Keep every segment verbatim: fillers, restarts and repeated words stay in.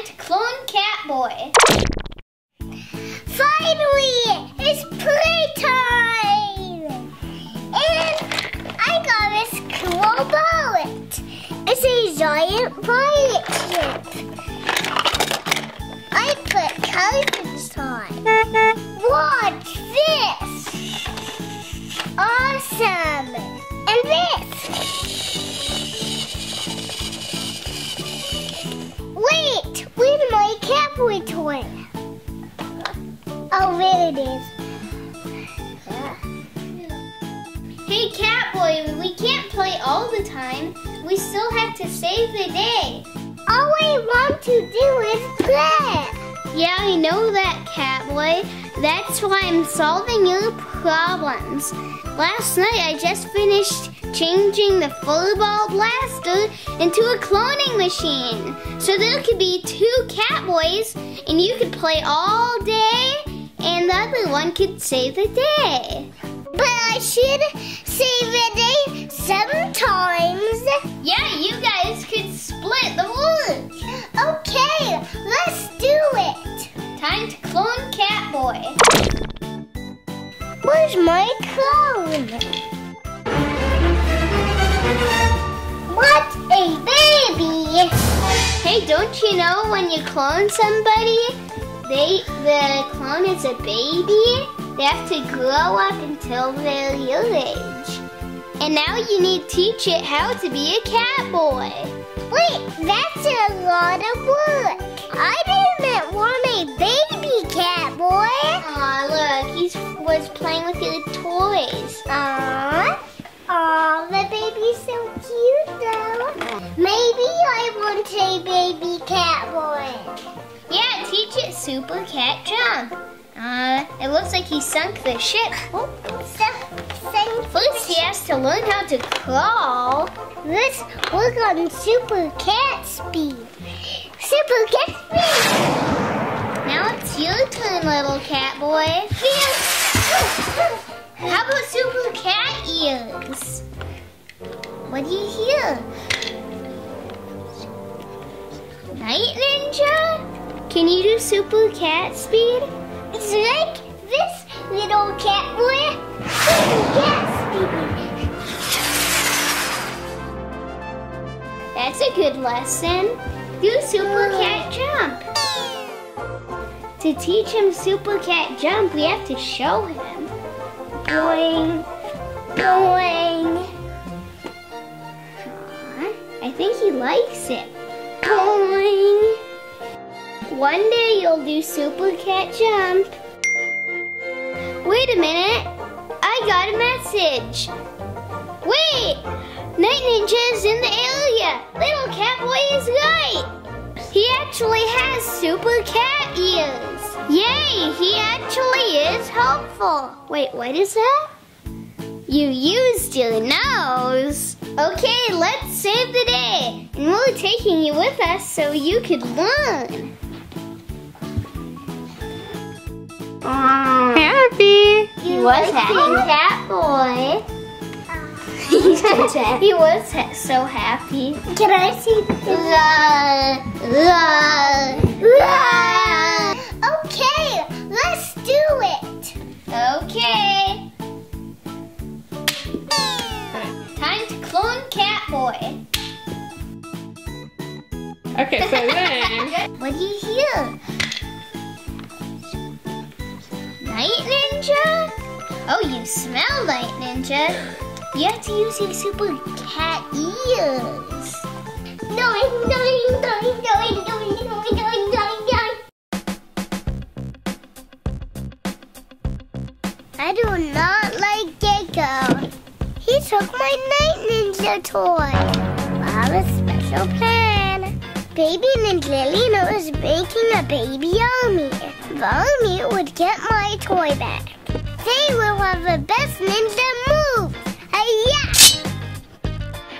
time to clone Catboy. Finally, it's playtime! And I got this cool bullet. It's a giant pirate ship. I put colors on. Watch this! Awesome! And this! Wait! Where's my Catboy toy? Oh, there it is. Hey, Catboy, we can't play all the time. We still have to save the day. All I want to do is play. Yeah, I know that, Catboy. That's why I'm solving your problems. Last night, I just finished changing the football blaster into a cloning machine. So there could be two Catboys, and you could play all day, and the other one could save the day. But I should save the day sometimes. Yeah, you guys could split the work. Okay, let's do it. Time to clone Catboy. Where's my clone? What a baby! Hey, don't you know when you clone somebody, they the clone is a baby? They have to grow up until they're your age. And now you need to teach it how to be a Catboy. Wait, that's a lot of work. I didn't want a baby Catboy. Aw, look, he was playing with your toys. Aww. Aw, the baby's so cute, though. Maybe I want a baby Catboy. Yeah, teach it super cat jump. Uh, it looks like he sunk the ship. Oh. Sunk First, he has to learn how to crawl. Let's work on super cat speed. Super cat speed! Now it's your turn, little Catboy. How about super cat ears? What do you hear? Night Ninja? Can you do super cat speed? It's like this little Catboy. That's a good lesson. Do super cat jump. To teach him super cat jump, we have to show him. Boing, boing. Aww, I think he likes it. Boing. One day you'll do super cat jump. Wait a minute, I got a message. Wait, Night Ninja is in the area. Little Catboy is right. He actually has super cat ears. Yay, he actually is helpful. Wait, what is that? You used your nose. Okay, let's save the day. And we're taking you with us so you could learn. Happy. He was happy. Catboy. He was ha so happy. Can I see the... Okay, let's do it. Okay. Time to clone Catboy. Okay, so then... What do you hear? Night Ninja? Oh, you smell, Night Ninja. You have to use your super cat ears. No, no, no, no, no, no, no, no, no. I do not like Gekko. He took my Night Ninja toy. Wow, a special plan. Baby Ninjalino is making a baby army. Army would get my toy back. They will have the best ninja move. Hi-ya!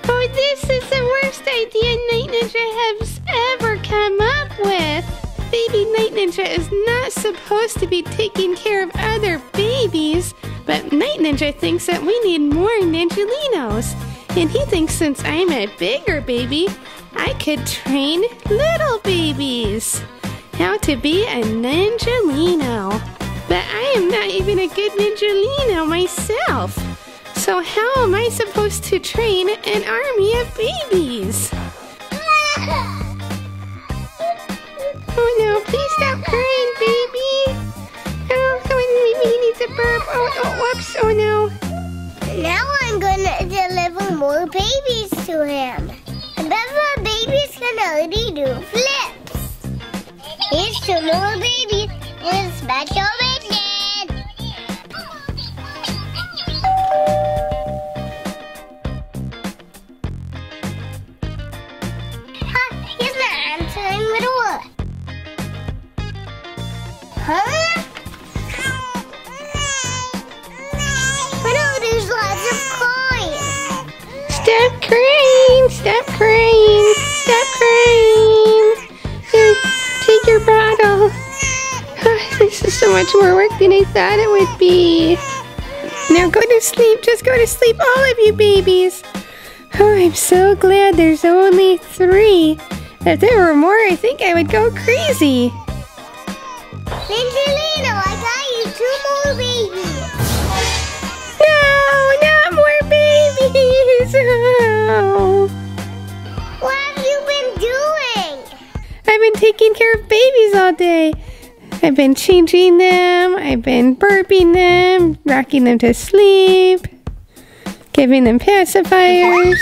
Oh, this is the worst idea Night Ninja has ever come up with. Baby Night Ninja is not supposed to be taking care of other babies, but Night Ninja thinks that we need more Ninjalinos. And he thinks since I'm a bigger baby, I could train little babies. how to be a Ninjalino. But I am not even a good Ninjalino myself. So how am I supposed to train an army of babies? Oh no, please stop crying, baby. Oh, maybe he needs a burp. Oh, oh, whoops, oh no. Now I'm gonna deliver more babies to him. And then my baby's gonna already do flips. Here's two more babies and special mission. Huh, he's not answering with a word. Huh? But oh, there's lots of coins. Stop crying, stop crying, stop crying. Here, take your bottle. Oh, this is so much more work than I thought it would be. Now go to sleep, just go to sleep, all of you babies. Oh, I'm so glad there's only three. If there were more, I think I would go crazy. Ninjalino, I got you two more babies. No, not more babies. Oh. What have you been doing? I've been taking care of babies all day. I've been changing them. I've been burping them, rocking them to sleep, giving them pacifiers.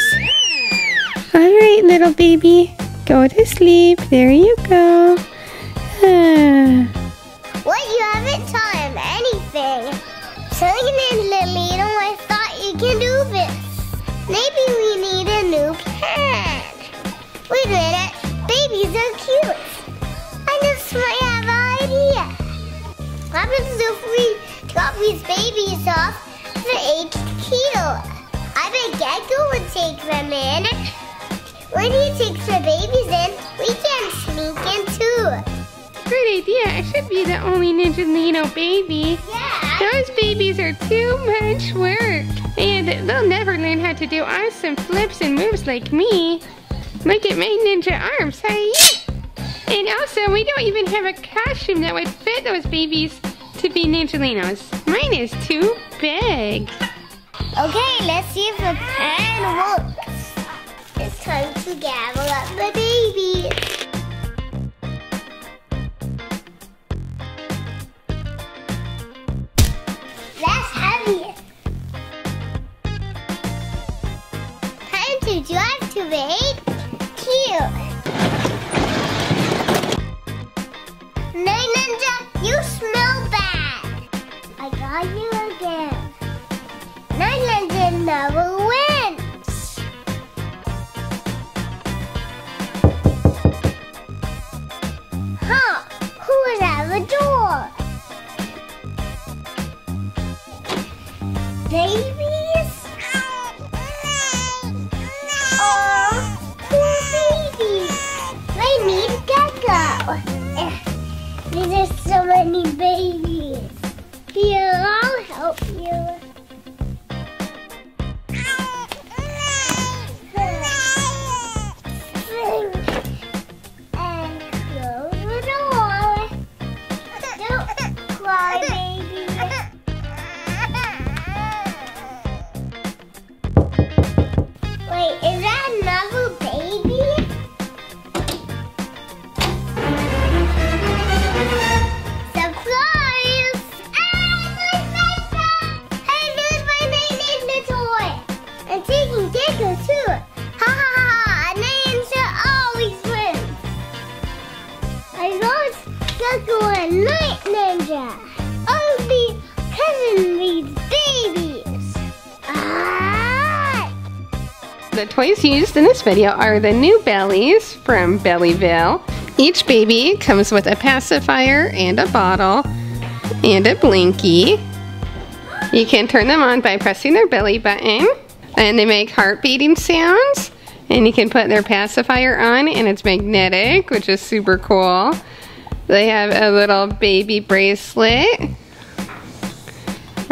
All right, little baby, go to sleep. There you go. Ah. What, you haven't taught him anything. So Ninjalino, I thought you can do this. Maybe we need a new plan. Wait a minute, babies are cute. I just might have an idea. What happens if we drop these babies off for eight kilo? I bet Gekko would take them in. When he takes the babies in, we can sneak in too. Great idea. I should be the only Ninjalino baby. Yeah. Those babies are too much work. And they'll never learn how to do awesome flips and moves like me. Look at my ninja arms. Hi. And also, we don't even have a costume that would fit those babies to be Ninjalinos. Mine is too big. Okay, let's see if the plan works. It's time to gather up the babies. That's heavy. Time to drive to the eight kilo. Night Ninja, you smell bad. I got you again. Night Ninja never wins. Huh, who was at the door? Babies? Oh, poor babies. They need Gekko. There's so many babies. Here, I'll help you. Spring and close the door. Don't cry, baby. Wait, is that another baby? Surprise! Ah, my Ninja! I lose my main Ninja toy! I'm taking Gekko too! Ha ha ha ha! Ninja always wins! I lost Gekko and Night Ninja! Only cousin needs babies! Ah! The toys used in this video are the new Bellies from Bellyville. Each baby comes with a pacifier and a bottle and a blinky. You can turn them on by pressing their belly button, and they make heart beating sounds. And you can put their pacifier on, and it's magnetic, which is super cool. They have a little baby bracelet.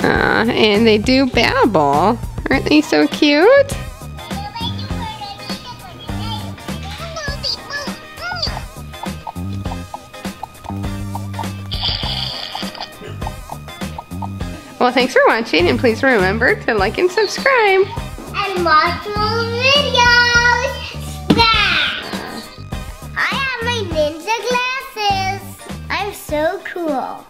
Uh, and they do babble. Aren't they so cute? Well, thanks for watching, and please remember to like and subscribe. And watch more videos. Smash! I have my ninja glasses. I'm so cool.